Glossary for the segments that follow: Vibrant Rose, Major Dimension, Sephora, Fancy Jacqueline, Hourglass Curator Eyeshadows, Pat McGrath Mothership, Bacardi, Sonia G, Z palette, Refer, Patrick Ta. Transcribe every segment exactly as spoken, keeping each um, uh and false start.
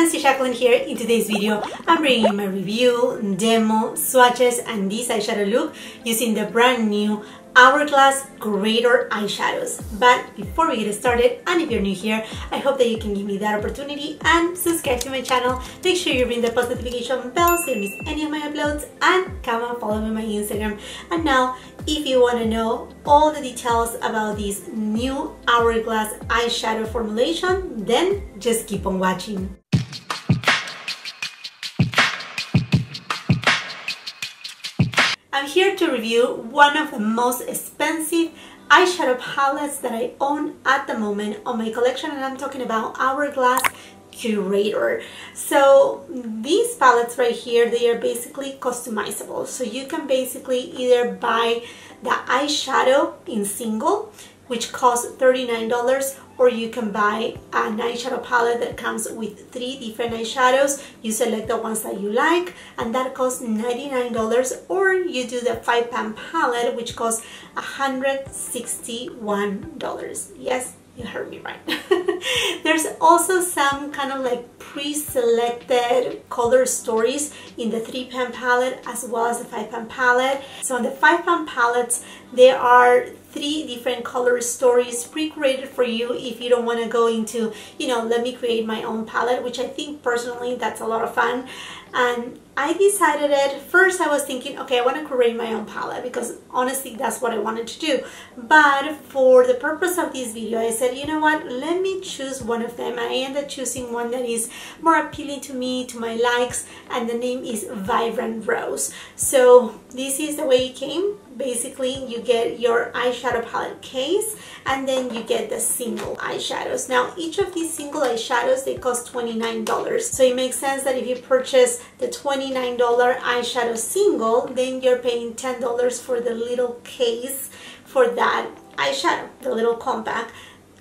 Fancy Jacqueline here. In today's video, I'm bringing you my review, demo, swatches, and this eyeshadow look using the brand new Hourglass Curator Eyeshadows. But before we get started, and if you're new here, I hope that you can give me that opportunity and subscribe to my channel. Make sure you ring the post notification bell so you don't miss any of my uploads, and come and follow me on my Instagram. And now, if you want to know all the details about this new Hourglass eyeshadow formulation, then just keep on watching. I'm here to review one of the most expensive eyeshadow palettes that I own at the moment on my collection, and I'm talking about Hourglass Curator. So these palettes right here, they are basically customizable. So you can basically either buy the eyeshadow in single, which costs thirty-nine dollars, or you can buy an eyeshadow palette that comes with three different eyeshadows. You select the ones that you like, and that costs ninety-nine dollars, or you do the five pan palette, which costs one hundred sixty-one dollars. Yes, you heard me right. There's also some kind of like pre-selected color stories in the three pan palette as well as the five pan palette. So on the five pan palettes, there are three different color stories pre-created for you if you don't want to go into, you know, let me create my own palette, which I think personally that's a lot of fun. And I decided it, first I was thinking, okay, I want to create my own palette because honestly that's what I wanted to do. But for the purpose of this video, I said, you know what, let me choose one of them. I ended up choosing one that is more appealing to me, to my likes, and the name is Vibrant Rose. So this is the way it came. Basically, you get your eyeshadow palette case, and then you get the single eyeshadows. Now, each of these single eyeshadows, they cost twenty-nine dollars. So it makes sense that if you purchase the twenty-nine dollar eyeshadow single, then you're paying ten dollars for the little case for that eyeshadow, the little compact,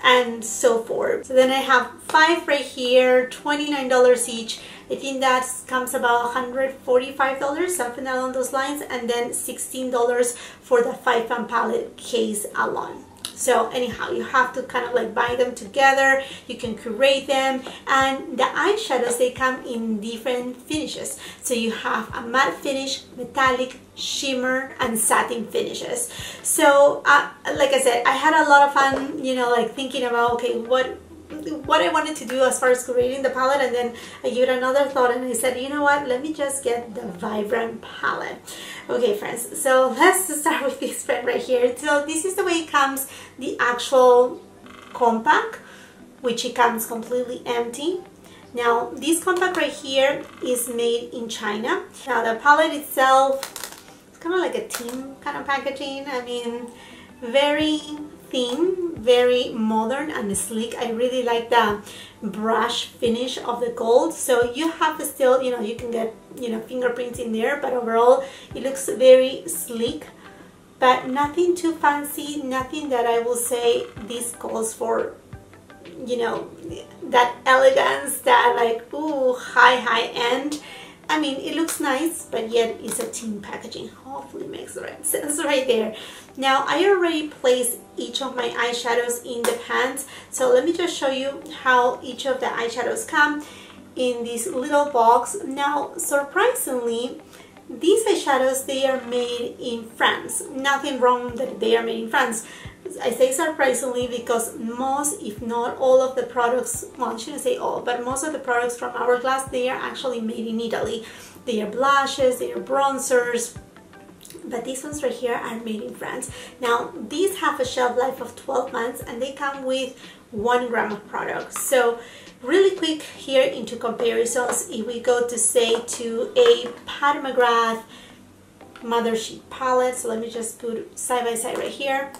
and so forth. So then I have five right here, twenty-nine dollars each. I think that comes about one hundred forty-five dollars, something along those lines, and then sixteen dollars for the five pan palette case alone. So anyhow, you have to kind of like buy them together, you can curate them, and the eyeshadows, they come in different finishes. So you have a matte finish, metallic, shimmer, and satin finishes. So uh, like I said, I had a lot of fun, you know, like thinking about, okay, what what I wanted to do as far as creating the palette, and then I gave it another thought and I said, you know what, let me just get the Vibrant palette. Okay friends, so let's start with this red right here. So this is the way it comes, the actual compact, which it comes completely empty. Now this compact right here is made in China. Now the palette itself, it's kind of like a tin kind of packaging. I mean, very thin, very modern and sleek. I really like the brush finish of the gold. So you have still, you know, you can get, you know, fingerprints in there, but overall it looks very sleek, but nothing too fancy, nothing that I will say this calls for, you know, that elegance, that like, ooh, high, high end. I mean, it looks nice, but yet it's a tin packaging. Hopefully makes the right sense right there. Now, I already placed each of my eyeshadows in the pans. So let me just show you how each of the eyeshadows come in this little box. Now, surprisingly, these eyeshadows, they are made in France. Nothing wrong that they are made in France. I say surprisingly because most, if not all of the products, well, I shouldn't say all, but most of the products from Hourglass, they are actually made in Italy. They are blushes, they are bronzers, but these ones right here are made in France. Now, these have a shelf life of twelve months, and they come with one gram of product. So really quick here into comparisons, if we go to say to a Pat McGrath Mothership palette, so let me just put side by side right here,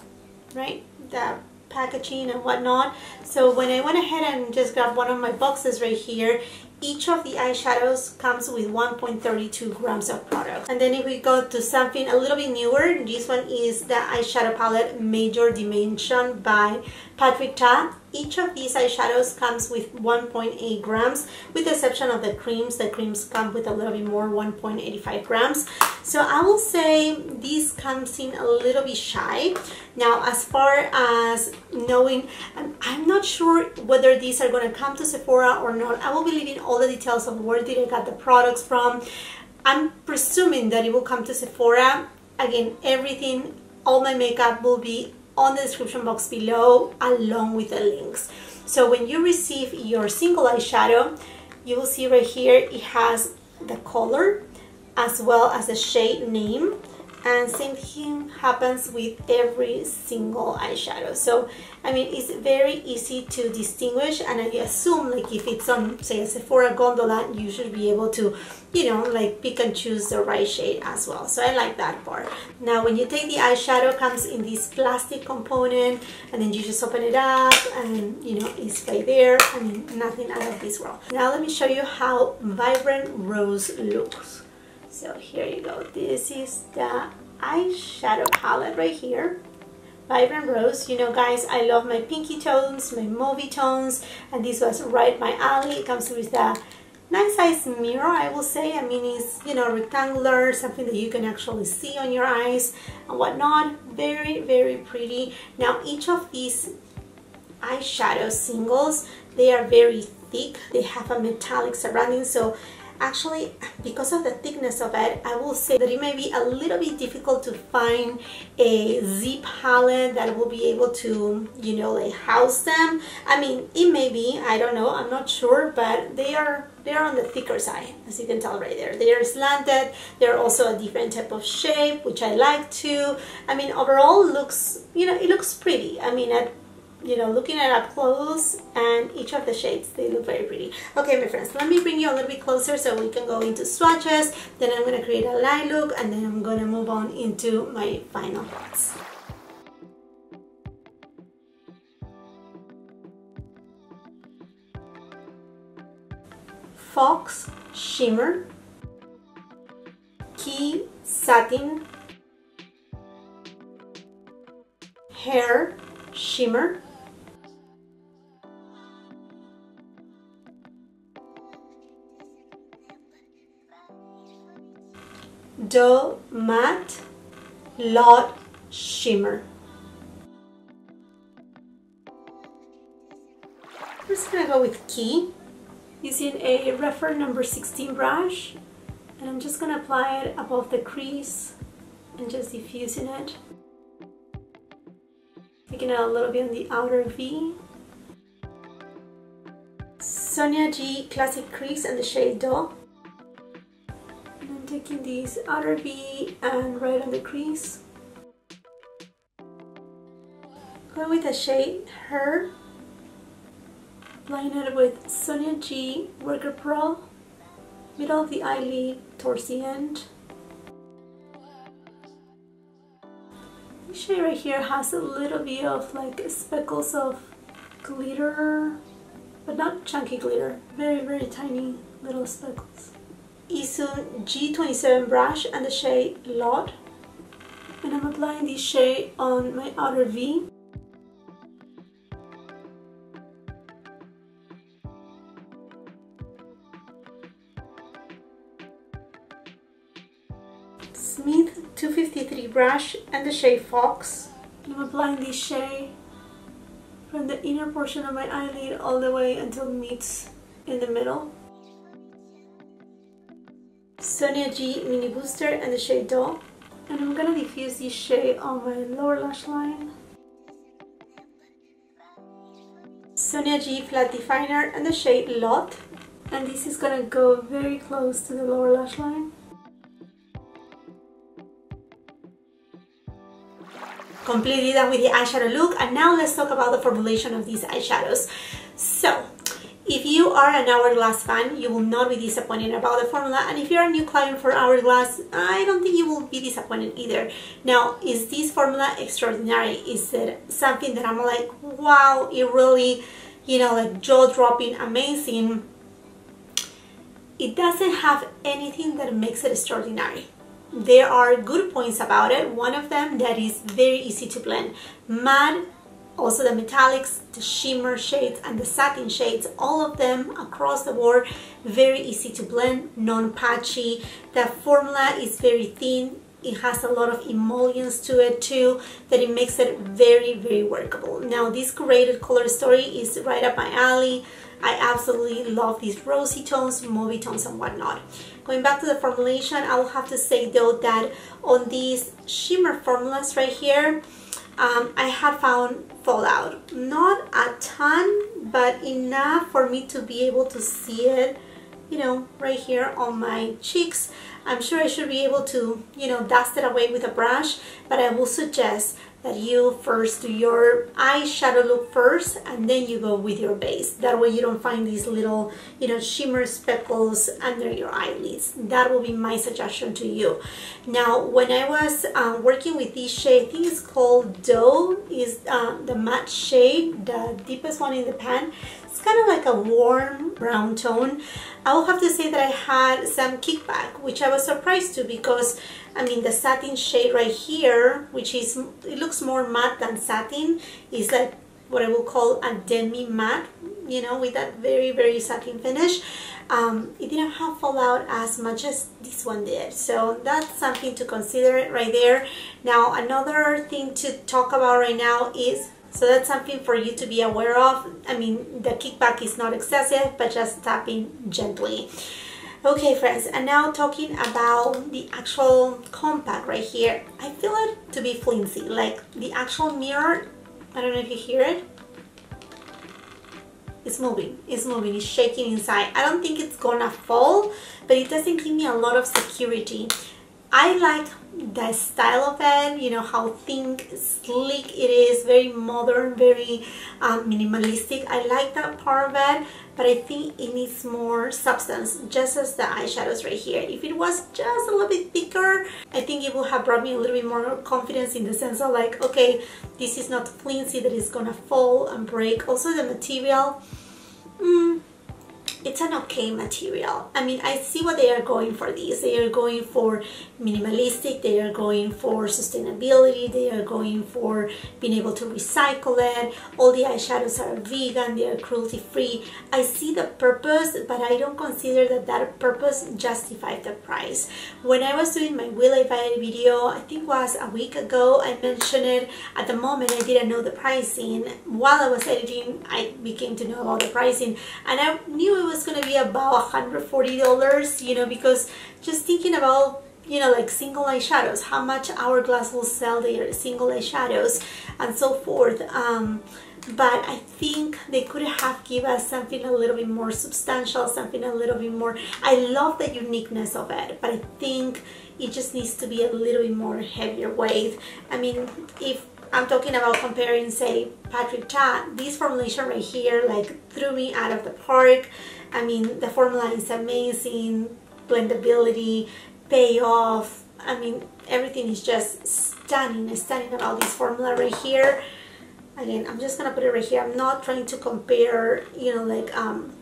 right, the packaging and whatnot. So when I went ahead and just grabbed one of my boxes right here, each of the eyeshadows comes with one point three two grams of product. And then if we go to something a little bit newer, this one is the eyeshadow palette Major Dimension by Patrick Ta. Each of these eyeshadows comes with one point eight grams, with the exception of the creams. The creams come with a little bit more, one point eight five grams. So I will say this comes in a little bit shy. Now, as far as knowing, I'm not sure whether these are going to come to Sephora or not. I will be leaving all the details of where did I get the products from. I'm presuming that it will come to Sephora. Again, everything, all my makeup will be on the description box below along with the links. So when you receive your single eyeshadow, you will see right here it has the color as well as the shade name, and same thing happens with every single eyeshadow. So I mean, it's very easy to distinguish, and I assume like if it's on say a Sephora gondola, you should be able to, you know, like pick and choose the right shade as well. So I like that part. Now when you take the eyeshadow, comes in this plastic component, and then you just open it up and, you know, it's right there. I mean, nothing out of this world. Now let me show you how Vibrant Rose looks. So here you go, this is the eyeshadow palette right here, Vibrant Rose. You know guys, I love my pinky tones, my mauve tones, and this was right my alley. It comes with a nice size mirror, I will say. I mean, it's, you know, rectangular, something that you can actually see on your eyes and whatnot. Very, very pretty. Now each of these eyeshadow singles, they are very thick, they have a metallic surrounding, so actually, because of the thickness of it, I will say that it may be a little bit difficult to find a Z palette that will be able to, you know, like house them. I mean, it may be, I don't know, I'm not sure, but they are they're on the thicker side, as you can tell right there. They are slanted, they're also a different type of shape, which I like too. I mean, overall looks, you know, it looks pretty. I mean, at you know, looking at up close, and each of the shades, they look very pretty. Okay, my friends, let me bring you a little bit closer so we can go into swatches, then I'm going to create a light look, and then I'm going to move on into my final thoughts. Fox Shimmer, Key Satin, Hair Shimmer, Doe Matte, Lot Shimmer. I'm just going to go with Key using a Refer number sixteen brush, and I'm just going to apply it above the crease and just diffusing it. Taking it a little bit on the outer V. Sonia G Classic Crease and the shade Doe. Taking these outer V and right on the crease. Going with the shade Her. Line it with Sonia G Worker Pearl. Middle of the eyelid towards the end. This shade right here has a little bit of like speckles of glitter, but not chunky glitter. Very, very tiny little speckles. Isu G twenty-seven brush and the shade Lot, and I'm applying this shade on my outer V. Smith two fifty-three brush and the shade Fox, and I'm applying this shade from the inner portion of my eyelid all the way until it meets in the middle. Sonia G Mini Booster and the shade Doe, and I'm gonna diffuse this shade on my lower lash line. Sonia G Flat Definer and the shade Lot, and this is gonna go very close to the lower lash line. Completely done with the eyeshadow look, and now let's talk about the formulation of these eyeshadows. So if you are an Hourglass fan, you will not be disappointed about the formula, and if you're a new client for Hourglass, I don't think you will be disappointed either. Now, is this formula extraordinary? Is it something that I'm like, wow, it really, you know, like jaw-dropping, amazing? It doesn't have anything that makes it extraordinary. There are good points about it. One of them that is very easy to blend. Matte, also the metallics, the shimmer shades, and the satin shades, all of them across the board, very easy to blend, non-patchy. The formula is very thin. It has a lot of emollients to it too, that it makes it very, very workable. Now, this curated color story is right up my alley. I absolutely love these rosy tones, mauve tones and whatnot. Going back to the formulation, I will have to say though that on these shimmer formulas right here, um, I have found fallout. Not a ton, but enough for me to be able to see it, you know, right here on my cheeks. I'm sure I should be able to, you know, dust it away with a brush, but I will suggest that you first do your eyeshadow look first and then you go with your base. That way you don't find these little, you know, shimmer speckles under your eyelids. That will be my suggestion to you. Now, when I was um, working with this shade, I think it's called Doe, is uh, the matte shade, the deepest one in the pan. It's kind of like a warm brown tone. I will have to say that I had some kickback, which I was surprised to, because I mean the satin shade right here, which is, it looks more matte than satin, is like what I will call a demi matte, you know, with that very very satin finish. Um, it didn't have fallout as much as this one did, so that's something to consider right there. Now another thing to talk about right now is, so that's something for you to be aware of. I mean, the kickback is not excessive, but just tapping gently. Okay friends, and now talking about the actual compact right here. I feel it to be flimsy, like the actual mirror, I don't know if you hear it. It's moving, it's moving, it's shaking inside. I don't think it's gonna fall, but it doesn't give me a lot of security. I like the style of it, you know, how thin, sleek it is, very modern, very um, minimalistic. I like that part of it, but I think it needs more substance, just as the eyeshadows right here. If it was just a little bit thicker, I think it would have brought me a little bit more confidence, in the sense of like, okay, this is not flimsy that is gonna fall and break. Also the material, mm, it's an okay material. I mean, I see what they are going for these. They are going for minimalistic, they are going for sustainability, they are going for being able to recycle it. All the eyeshadows are vegan, they are cruelty free. I see the purpose, but I don't consider that that purpose justifies the price. When I was doing my Will I Buy It video, I think it was a week ago, I mentioned it. At the moment, I didn't know the pricing. While I was editing, I became to know about the pricing, and I knew it was was going to be about one hundred forty dollars, you know, because just thinking about, you know, like single eyeshadows, how much Hourglass will sell their single eyeshadows and so forth. Um, but I think they could have given us something a little bit more substantial, something a little bit more. I love the uniqueness of it, but I think it just needs to be a little bit more heavier weight. I mean, if I'm talking about comparing, say, Patrick Ta, this formulation right here like threw me out of the park. I mean, the formula is amazing, blendability, payoff. I mean, everything is just stunning, stunning about this formula right here. Again, I'm just gonna put it right here. I'm not trying to compare, you know, like um,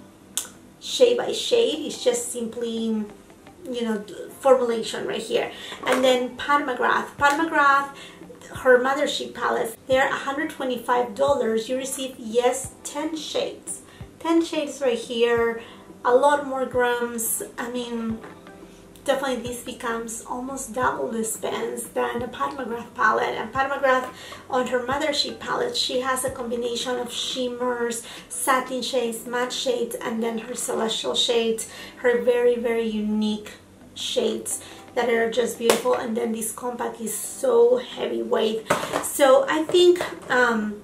shade by shade. It's just simply, you know, formulation right here. And then Pat McGrath, Pat McGrath. Her Mothership palette, they're one hundred twenty-five dollars. You receive, yes, ten shades. ten shades right here, a lot more grams. I mean, definitely this becomes almost double the expense than the Pat McGrath palette. And Pat McGrath on her Mothership palette, she has a combination of shimmers, satin shades, matte shades, and then her celestial shades, her very, very unique shades that are just beautiful. And then this compact is so heavyweight. So I think, um,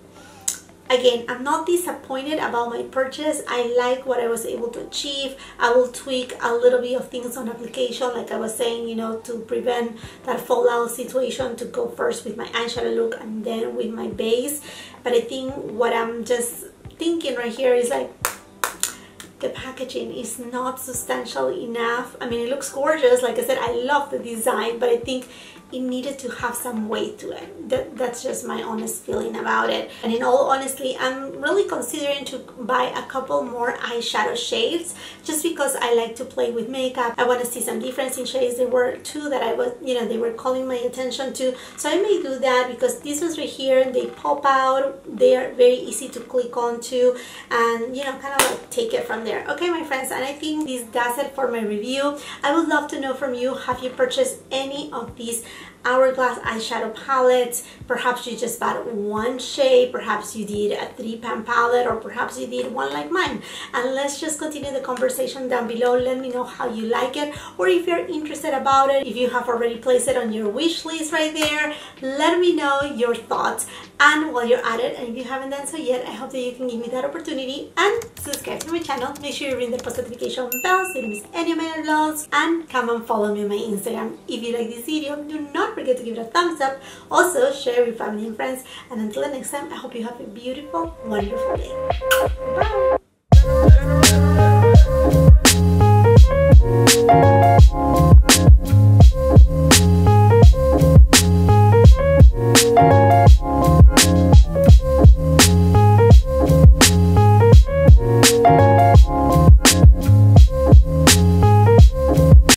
again, I'm not disappointed about my purchase. I like what I was able to achieve. I will tweak a little bit of things on application, like I was saying, you know, to prevent that fallout situation, to go first with my eyeshadow look and then with my base. But I think what I'm just thinking right here is like, the packaging is not substantial enough. I mean, it looks gorgeous. Like I said, I love the design, but I think it needed to have some weight to it. That, that's just my honest feeling about it. And in all honesty, I'm really considering to buy a couple more eyeshadow shades, just because I like to play with makeup. I want to see some difference in shades. There were two that I was, you know, they were calling my attention to. So I may do that, because these ones right here, they pop out. They are very easy to click onto, and you know, kind of like take it from there. Okay my friends, and I think this does it for my review. I would love to know from you, have you purchased any of these Hourglass eyeshadow palettes. Perhaps you just bought one shade, perhaps you did a three pan palette, or perhaps you did one like mine. And let's just continue the conversation down below. Let me know how you like it, or if you're interested about it, if you have already placed it on your wish list right there. Let me know your thoughts. And while you're at it, and if you haven't done so yet, I hope that you can give me that opportunity and subscribe to my channel. Make sure you ring the post notification bell so you don't miss any of my vlogs, and come and follow me on my Instagram. If you like this video, do not forget to give it a thumbs up. Also, share with family and friends. And until next time, I hope you have a beautiful, wonderful day. Bye!